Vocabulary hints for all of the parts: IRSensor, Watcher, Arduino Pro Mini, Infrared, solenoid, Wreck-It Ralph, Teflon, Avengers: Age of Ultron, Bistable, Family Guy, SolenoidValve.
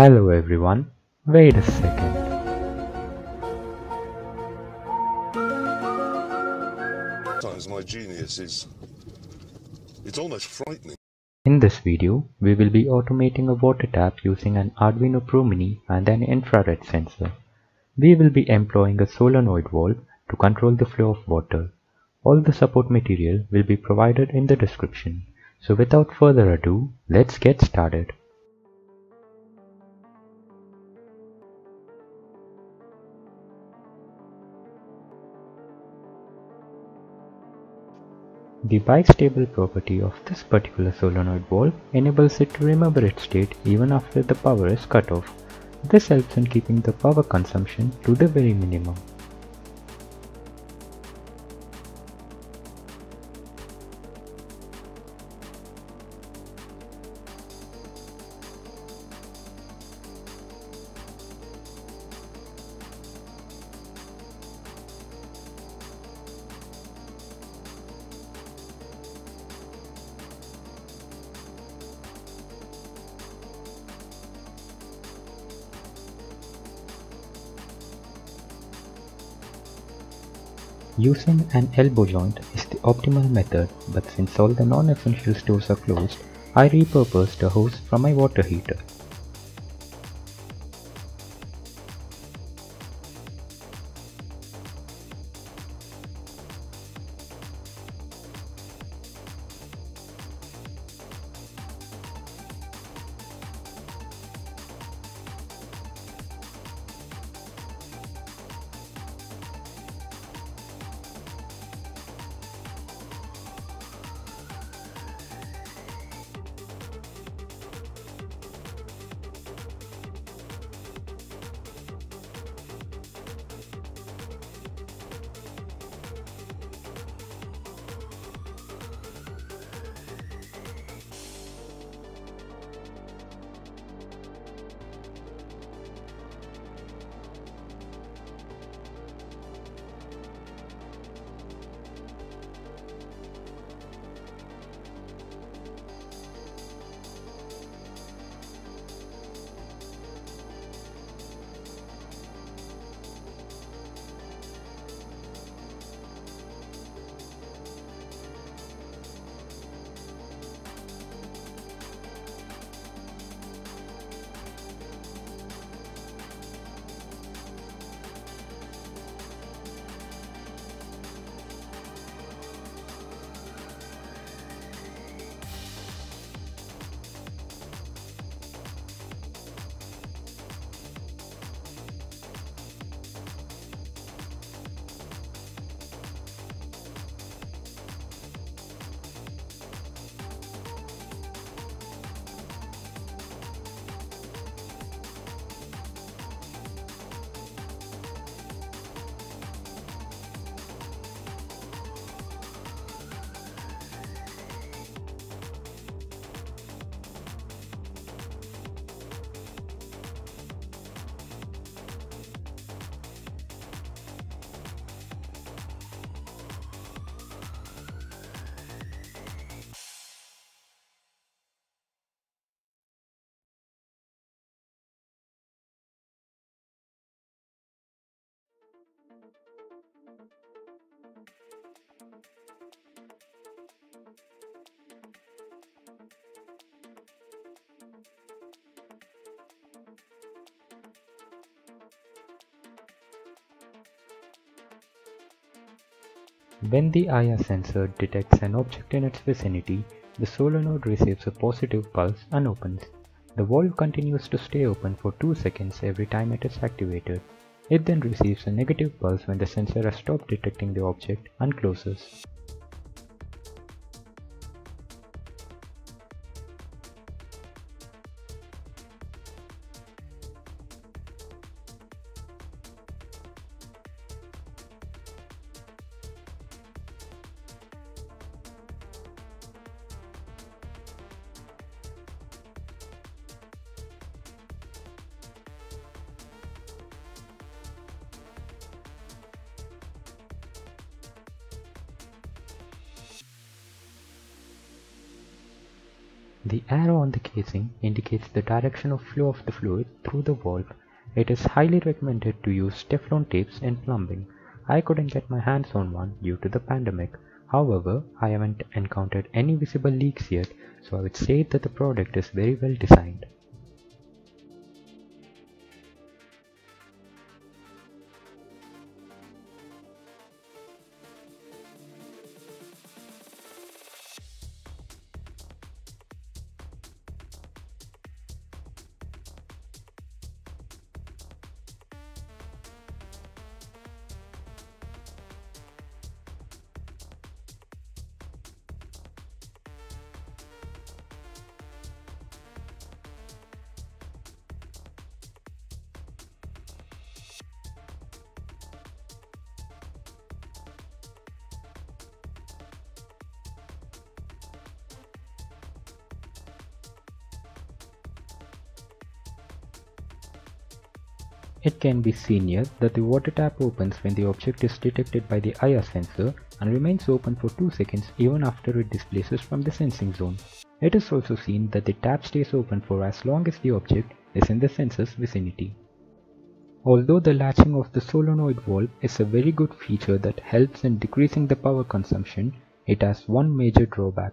Hello everyone, wait a second. Sometimes my genius is... it's almost frightening. In this video, we will be automating a water tap using an Arduino Pro Mini and an infrared sensor. We will be employing a solenoid valve to control the flow of water. All the support material will be provided in the description. So without further ado, let's get started. The bistable property of this particular solenoid valve enables it to remember its state even after the power is cut off. This helps in keeping the power consumption to the very minimum. Using an elbow joint is the optimal method, but since all the non-essential stores are closed, I repurposed a hose from my water heater. When the IR sensor detects an object in its vicinity, the solenoid receives a positive pulse and opens. The valve continues to stay open for 2 seconds every time it is activated. It then receives a negative pulse when the sensor has stopped detecting the object and closes. The arrow on the casing indicates the direction of flow of the fluid through the valve. It is highly recommended to use Teflon tapes in plumbing. I couldn't get my hands on one due to the pandemic. However, I haven't encountered any visible leaks yet, so I would say that the product is very well designed. It can be seen here that the water tap opens when the object is detected by the IR sensor and remains open for 2 seconds even after it displaces from the sensing zone. It is also seen that the tap stays open for as long as the object is in the sensor's vicinity. Although the latching of the solenoid valve is a very good feature that helps in decreasing the power consumption, it has one major drawback.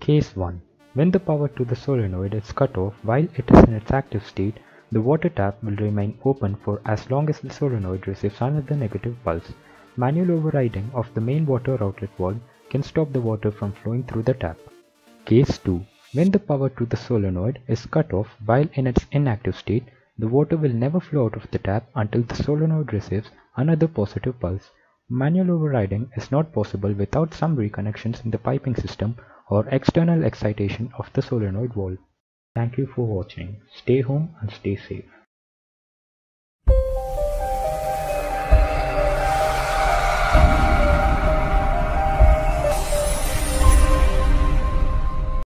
Case 1. When the power to the solenoid is cut off while it is in its active state, the water tap will remain open for as long as the solenoid receives another negative pulse. Manual overriding of the main water outlet valve can stop the water from flowing through the tap. Case 2. When the power to the solenoid is cut off while in its inactive state, the water will never flow out of the tap until the solenoid receives another positive pulse. Manual overriding is not possible without some reconnections in the piping system or external excitation of the solenoid valve. Thank you for watching. Stay home and stay safe.